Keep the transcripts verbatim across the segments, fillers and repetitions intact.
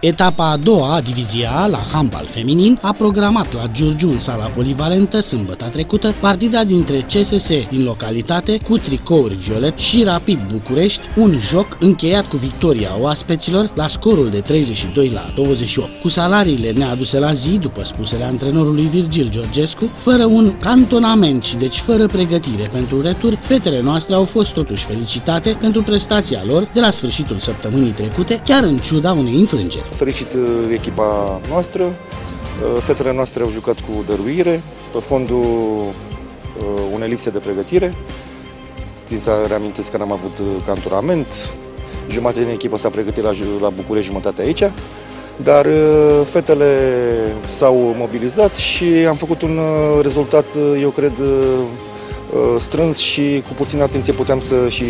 Etapa a doua, divizia A, la handbal feminin, a programat la Giurgiu, în sala polivalentă, sâmbătă trecută, partida dintre C S S din localitate cu tricouri violet și Rapid București, un joc încheiat cu victoria oaspeților la scorul de treizeci și doi la douăzeci și opt, cu salariile neaduse la zi, după spusele antrenorului Virgil Georgescu, fără un cantonament și deci fără pregătire pentru retur, fetele noastre au fost totuși felicitate pentru prestația lor de la sfârșitul săptămânii trecute, chiar în ciuda unei înfrângeri. Felicit echipa noastră, fetele noastre au jucat cu dăruire, pe fondul unei lipse de pregătire. Țin să reamintesc că n-am avut cantonament, jumătate din echipă s-a pregătit la, la București, jumătate aici, dar fetele s-au mobilizat și am făcut un rezultat, eu cred, strâns și cu puțină atenție puteam să și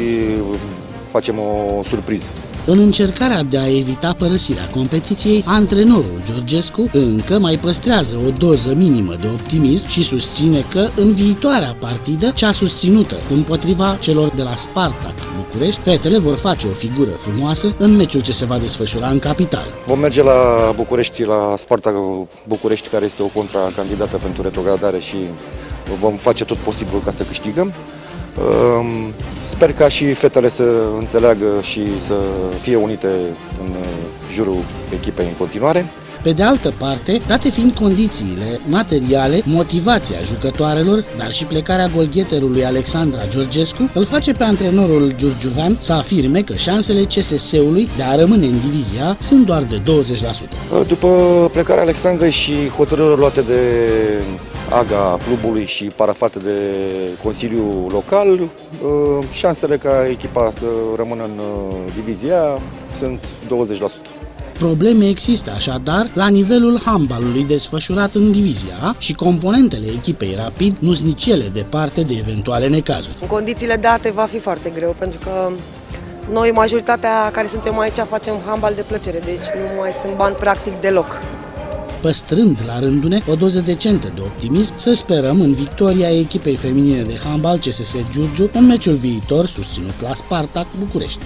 facem o surpriză. În încercarea de a evita părăsirea competiției, antrenorul Georgescu încă mai păstrează o doză minimă de optimism și susține că în viitoarea partidă, cea susținută împotriva celor de la Spartac București, fetele vor face o figură frumoasă în meciul ce se va desfășura în capital. Vom merge la București, la Spartac București, care este o contracandidată pentru retrogradare și vom face tot posibilul ca să câștigăm. Sper ca și fetele să înțeleagă și să fie unite în jurul echipei în continuare. Pe de altă parte, date fiind condițiile materiale, motivația jucătoarelor, dar și plecarea golgheterului Alexandra Georgescu, îl face pe antrenorul giurgiuvean să afirme că șansele C S S-ului de a rămâne în divizia sunt doar de douăzeci la sută. După plecarea Alexandrei și hotărârile luate de aga clubului și parafată de Consiliul Local, șansele ca echipa să rămână în divizia sunt douăzeci la sută. Probleme există așadar la nivelul handbalului desfășurat în divizia A și componentele echipei Rapid nu sunt nici ele departe de eventuale necazuri. În condițiile date va fi foarte greu, pentru că noi, majoritatea care suntem aici, facem handbal de plăcere, deci nu mai sunt bani practic deloc. Păstrând la rândul ne o doză decentă de optimism, să sperăm în victoria echipei feminine de handbal C S S Giurgiu în meciul viitor susținut la Spartac București.